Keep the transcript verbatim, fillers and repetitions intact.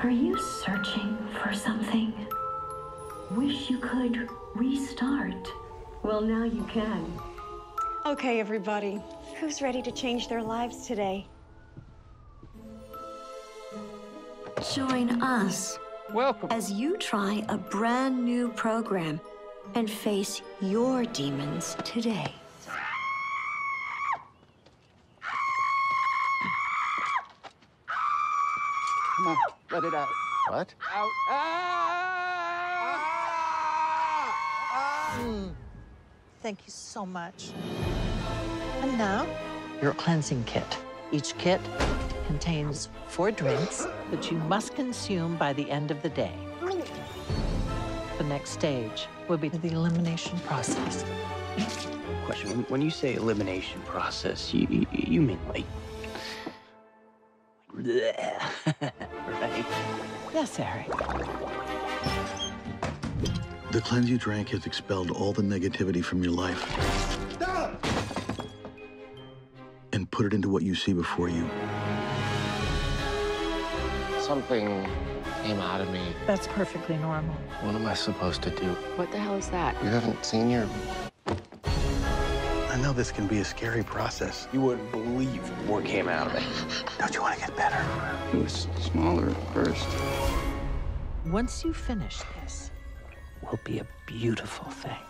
Are you searching for something? Wish you could restart. Well, now you can. Okay, everybody. Who's ready to change their lives today? Join us. Welcome. As you try a brand new program and face your demons today. Come on, let it out. What? Out. Ah! Ah! Mm. Thank you so much. And now? Your cleansing kit. Each kit contains four drinks that you must consume by the end of the day. The next stage will be the elimination process. Question, when you say elimination process, you, you, you mean like... Right? Yes, Harry. The cleanse you drank has expelled all the negativity from your life. Ah! And put it into what you see before you. Something came out of me. That's perfectly normal. What am I supposed to do? What the hell is that? You haven't seen your... I know this can be a scary process. You wouldn't believe what came out of it. Don't you want to get better? It was smaller at first. Once you finish this, will be a beautiful thing.